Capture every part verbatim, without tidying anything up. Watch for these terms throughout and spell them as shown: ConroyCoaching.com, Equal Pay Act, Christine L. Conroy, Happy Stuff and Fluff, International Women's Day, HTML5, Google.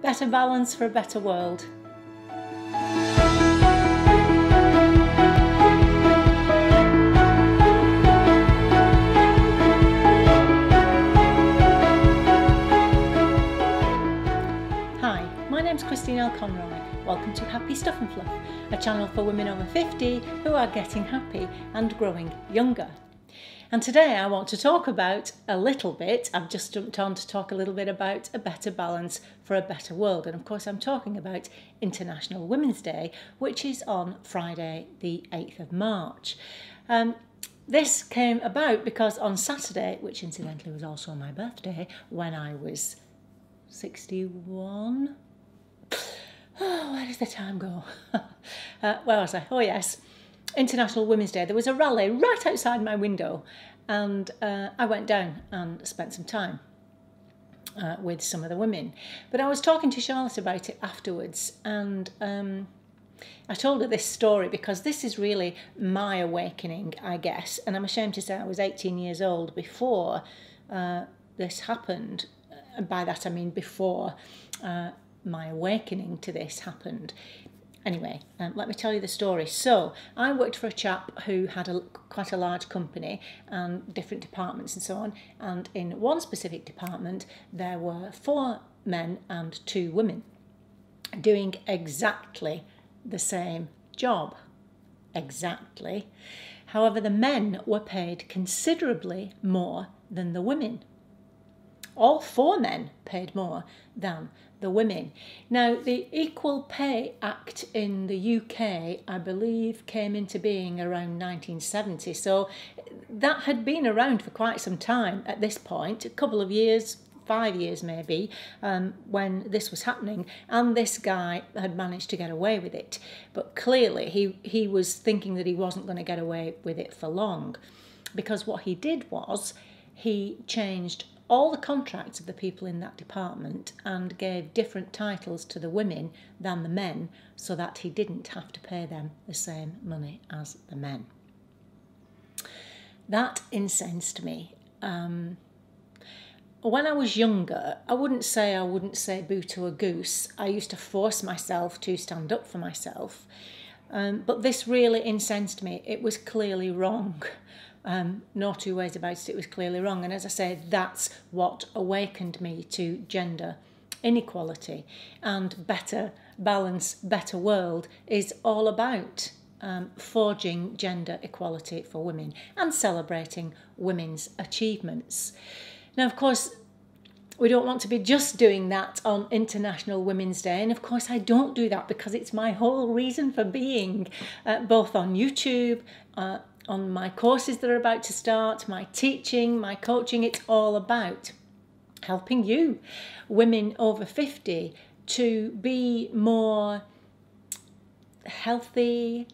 Better balance for a better world. My name's Christine L. Conroy. Welcome to Happy Stuff and Fluff, a channel for women over fifty who are getting happy and growing younger. And today I want to talk about a little bit, I've just jumped on to talk a little bit about a better balance for a better world. And of course I'm talking about International Women's Day, which is on Friday the eighth of March. Um, this came about because on Saturday, which incidentally was also my birthday, when I was sixty-one, Oh, where does the time go? uh, where was I? Oh yes, International Women's Day. There was a rally right outside my window, and uh, I went down and spent some time uh, with some of the women. But I was talking to Charlotte about it afterwards, and um, I told her this story because this is really my awakening, I guess. And I'm ashamed to say I was eighteen years old before uh, this happened. And by that I mean before uh, my awakening to this happened. Anyway, um, let me tell you the story. So I worked for a chap who had a, quite a large company and different departments and so on, and in one specific department there were four men and two women doing exactly the same job. Exactly. However, the men were paid considerably more than the women. All four men paid more than the women. Now, the Equal Pay Act in the U K, I believe, came into being around nineteen seventy. So that had been around for quite some time at this point, a couple of years, five years maybe, um, when this was happening. And this guy had managed to get away with it. But clearly he, he was thinking that he wasn't going to get away with it for long, because what he did was he changed all the contracts of the people in that department and gave different titles to the women than the men, so that he didn't have to pay them the same money as the men. That incensed me. Um, when I was younger, I wouldn't say I wouldn't say boo to a goose. I used to force myself to stand up for myself. Um, but this really incensed me. It was clearly wrong. Um, no two ways about it, it was clearly wrong. And as I say, that's what awakened me to gender inequality and better balance, better world is all about um, forging gender equality for women and celebrating women's achievements. Now, of course, we don't want to be just doing that on International Women's Day. And of course I don't do that because it's my whole reason for being, uh, both on YouTube, uh, on my courses that are about to start, my teaching, my coaching. It's all about helping you, women over fifty, to be more healthy,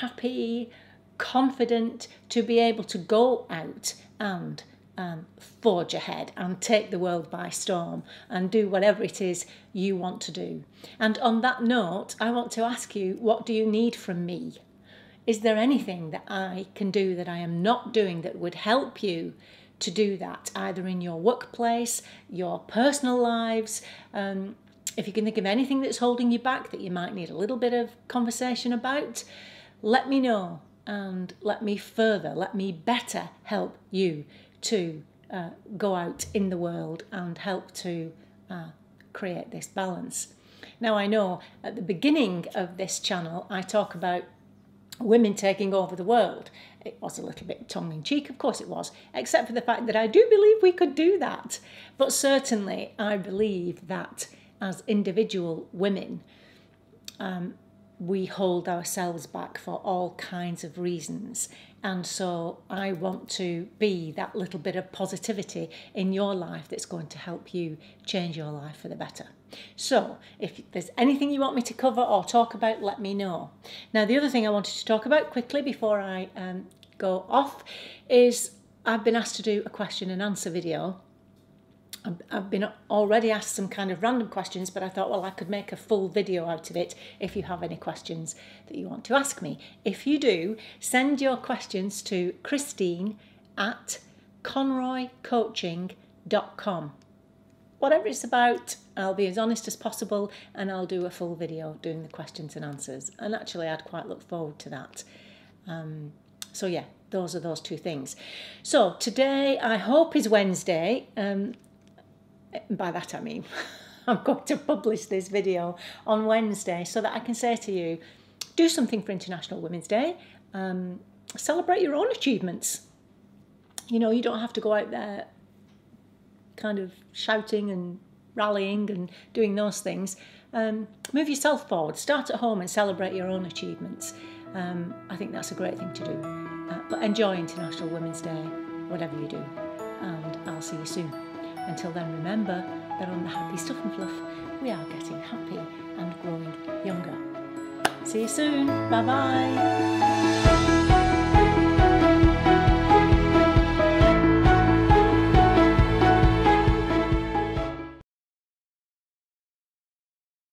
happy, confident, to be able to go out and Um, forge ahead and take the world by storm and do whatever it is you want to do. And on that note, I want to ask you, what do you need from me? Is there anything that I can do that I am not doing that would help you to do that, either in your workplace, your personal lives? Um, if you can think of anything that's holding you back that you might need a little bit of conversation about, let me know and let me further, let me better help you to uh, go out in the world and help to uh, create this balance. Now, I know at the beginning of this channel I talk about women taking over the world. It was a little bit tongue-in-cheek, of course it was, except for the fact that I do believe we could do that. But certainly I believe that as individual women, um, we hold ourselves back for all kinds of reasons. And so I want to be that little bit of positivity in your life that's going to help you change your life for the better. So if there's anything you want me to cover or talk about, let me know. Now, the other thing I wanted to talk about quickly before I um, go off is I've been asked to do a question and answer video. I've been already asked some kind of random questions, but I thought, well, I could make a full video out of it if you have any questions that you want to ask me. If you do, send your questions to Christine at Conroy Coaching dot com. Whatever it's about, I'll be as honest as possible, and I'll do a full video doing the questions and answers. And actually, I'd quite look forward to that. Um, so yeah, those are those two things. So today, I hope, is Wednesday. Um, by that I mean, I'm going to publish this video on Wednesday so that I can say to you, do something for International Women's Day. Um, celebrate your own achievements. You know, you don't have to go out there kind of shouting and rallying and doing those things. Um, move yourself forward, start at home and celebrate your own achievements. Um, I think that's a great thing to do. Uh, but enjoy International Women's Day, whatever you do. And I'll see you soon. Until then, remember that on the Happy Stuff and Fluff, we are getting happy and growing younger. See you soon. Bye-bye.